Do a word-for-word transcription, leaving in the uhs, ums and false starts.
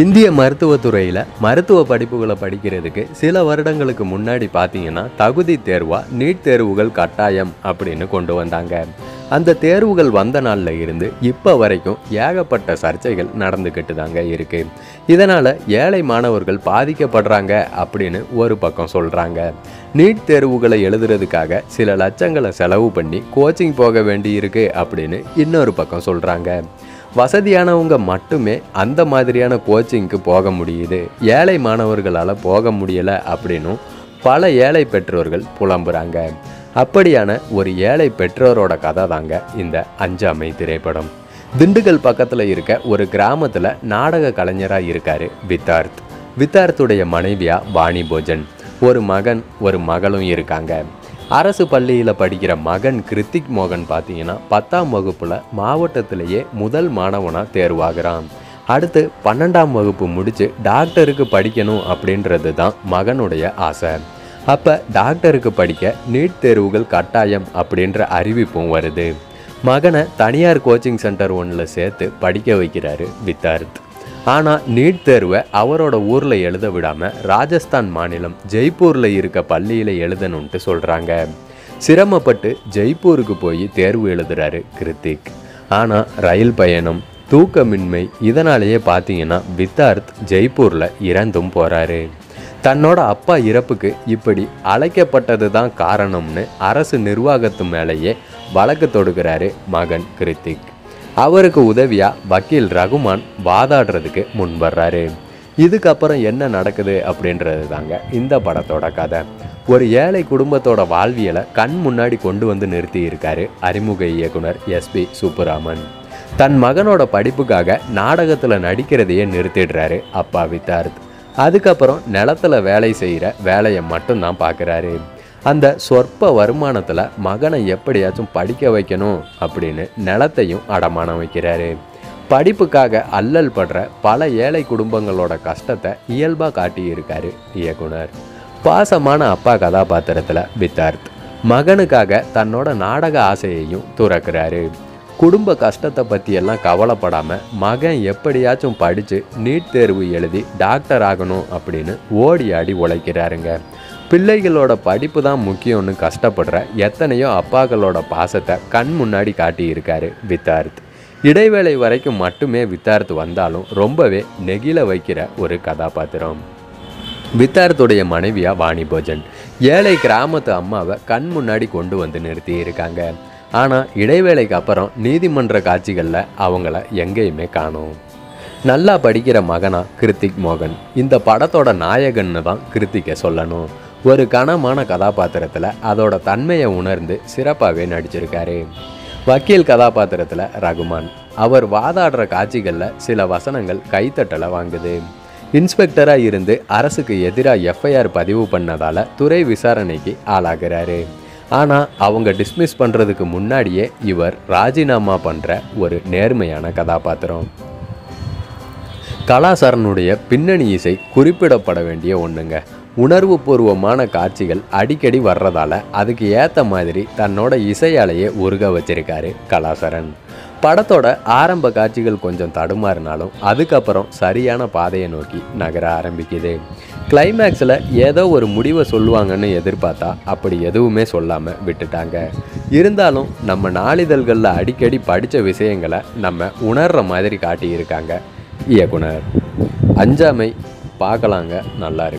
இந்திய மருத்துவத்துறையில் மருத்துவ படிப்புகளை படிக்கிறதுக்கு சில வருடங்களுக்கு முன்னாடி பார்த்தீங்கன்னா தகுதி தேர்வாக நீட் தேர்வுகள் கட்டாயம் அப்படின்னு கொண்டு வந்தாங்க. அந்த தேர்வுகள் வந்த நாளில் இருந்து இப்போ வரைக்கும் ஏகப்பட்ட சர்ச்சைகள் நடந்துக்கிட்டு தாங்க இருக்குது. இதனால் ஏழை மாணவர்கள் பாதிக்கப்படுறாங்க அப்படின்னு ஒரு பக்கம் சொல்கிறாங்க. நீட் தேர்வுகளை எழுதுறதுக்காக சில லட்சங்களை செலவு பண்ணி கோச்சிங் போக வேண்டியிருக்கு அப்படின்னு இன்னொரு பக்கம் சொல்கிறாங்க. வசதியானவங்க மட்டுமே அந்த மாதிரியான கோச்சிங்க்கு போக முடியுது, ஏழை மாணவர்களால் போக முடியலை அப்படின்னும் பல ஏழை பெற்றோர்கள் புலம்புறாங்க. அப்படியான ஒரு ஏழை பெற்றோரோட கதை தாங்க இந்த அஞ்சாமை திரைப்படம். திண்டுக்கல் பக்கத்தில் இருக்க ஒரு கிராமத்தில் நாடக கலைஞராக இருக்கார் வித்தார்த். வித்தார்த்துடைய மனைவியாக வாணிபோஜன், ஒரு மகன் ஒரு மகளும் இருக்காங்க. அரசு பள்ளியில் படிக்கிற மகன் கிருத்திக் மோகன் பார்த்தீங்கன்னா பத்தாம் வகுப்பில் மாவட்டத்திலேயே முதல் மாணவனாக தேர்வாகிறான். அடுத்து பன்னெண்டாம் வகுப்பு முடித்து டாக்டருக்கு படிக்கணும் அப்படின்றது தான் மகனுடைய ஆசை. அப்போ டாக்டருக்கு படிக்க நீட் தேர்வுகள் கட்டாயம் அப்படின்ற அறிவிப்பும் வருது. மகனை தனியார் கோச்சிங் சென்டர் ஒன்றில் சேர்த்து படிக்க வைக்கிறாரு வித்தார்த். ஆனால் நீட் தேர்வை அவரோட ஊரில் எழுத விடாமல் ராஜஸ்தான் மாநிலம் ஜெய்ப்பூரில் இருக்க பள்ளியில் எழுதணுன்ட்டு சொல்கிறாங்க. சிரமப்பட்டு ஜெய்ப்பூருக்கு போய் தேர்வு எழுதுகிறாரு கிருத்திக். ஆனால் ரயில் பயணம், தூக்கமின்மை இதனாலேயே பார்த்தீங்கன்னா வித்தார்த் ஜெய்ப்பூரில் இறந்தும் போகிறாரு. தன்னோட அப்பா இறப்புக்கு இப்படி அழைக்கப்பட்டது தான் காரணம்னு அரசு நிர்வாகத்து மேலேயே வழக்கு தொடுக்கிறாரு மகன் கிருத்திக். அவருக்கு உதவியாக வக்கீல் ரகுமான் வாதாடுறதுக்கு முன் வர்றாரு. இதுக்கப்புறம் என்ன நடக்குது அப்படின்றது தாங்க இந்த படத்தோட கதை. ஒரு ஏழை குடும்பத்தோட வாழ்வியலை கண் முன்னாடி கொண்டு வந்து நிறுத்தி இருக்காரு அறிமுக இயக்குனர் எஸ்பி சுப்புராமன். தன் மகனோட படிப்புக்காக நாடகத்தில் நடிக்கிறதையே நிறுத்திடுறாரு அப்பா வித்தார்த். அதுக்கப்புறம் நிலத்தில் வேலை செய்கிற வேலையை மட்டும்தான் பார்க்குறாரு. அந்த சொற்ப வருமானத்தில் மகனை எப்படியாச்சும் படிக்க வைக்கணும் அப்படின்னு நிலத்தையும் அடமானம் வைக்கிறாரு. படிப்புக்காக அல்லல் படுற பல ஏழை குடும்பங்களோட கஷ்டத்தை இயல்பாக காட்டியிருக்காரு இயக்குனர். பாசமான அப்பா கதாபாத்திரத்தில் வித்தார்த் மகனுக்காக தன்னோட நாடக ஆசையையும் துறக்கிறாரு. குடும்ப கஷ்டத்தை பற்றியெல்லாம் கவலைப்படாமல் மகன் எப்படியாச்சும் படித்து நீட் தேர்வு எழுதி டாக்டர் ஆகணும் அப்படின்னு ஓடி ஆடி உழைக்கிறாருங்க. பிள்ளைகளோட படிப்பு தான் முக்கியம்னு கஷ்டப்படுற எத்தனையோ அப்பாக்களோட பாசத்தை கண் முன்னாடி காட்டியிருக்காரு வித்தார்த். இடைவேளை வரைக்கும் மட்டுமே வித்தார்த் வந்தாலும் ரொம்பவே நெகிழ வைக்கிற ஒரு கதாபாத்திரம். வித்தார்த்துடைய மனைவியாக வாணிபோஜன் ஏழை கிராமத்து அம்மாவை கண் முன்னாடி கொண்டு வந்து நிறுத்தி இருக்காங்க. ஆனால் இடைவேளைக்கு அப்புறம் நீதிமன்ற காட்சிகளில் அவங்கள எங்கேயுமே காணும். நல்லா படிக்கிற மகனா கிருத்திக் மோகன், இந்த படத்தோட நாயகன்னு தான் கிருத்திக்கை சொல்லணும். ஒரு கனமான கதாபாத்திரத்தில் அதோட தன்மையை உணர்ந்து சிறப்பாகவே நடிச்சிருக்காரு. வக்கீல் கதாபாத்திரத்தில் ரகுமான், அவர் வாதாடுற காட்சிகளில் சில வசனங்கள் கைத்தட்டலை வாங்குது. இன்ஸ்பெக்டராக இருந்து அரசுக்கு எதிராக எஃப்ஐஆர் பதிவு பண்ணதால் துறை விசாரணைக்கு ஆளாகிறாரு. ஆனால் அவங்க டிஸ்மிஸ் பண்ணுறதுக்கு முன்னாடியே இவர் ராஜினாமா பண்ணுற ஒரு நேர்மையான கதாபாத்திரம். கலாசரனுடைய பின்னணி இசை குறிப்பிடப்பட வேண்டிய ஒன்றுங்க. உணர்வு பூர்வமான காட்சிகள் அடிக்கடி வர்றதால அதுக்கு ஏற்ற மாதிரி தன்னோட இசையாலேயே உருக வச்சிருக்காரு கலாசரன். படத்தோட ஆரம்ப காட்சிகள் கொஞ்சம் தடுமாறினாலும் அதுக்கப்புறம் சரியான பாதையை நோக்கி நகர ஆரம்பிக்குது. கிளைமேக்ஸில் ஏதோ ஒரு முடிவை சொல்லுவாங்கன்னு எதிர்பார்த்தா அப்படி எதுவுமே சொல்லாமல் விட்டுட்டாங்க. இருந்தாலும் நம்ம நாளிதழ்களில் அடிக்கடி படித்த விஷயங்களை நம்ம உணர்கிற மாதிரி காட்டியிருக்காங்க இயக்குனர். அஞ்சாமை பார்க்கலாங்க, நல்லா இருக்கு.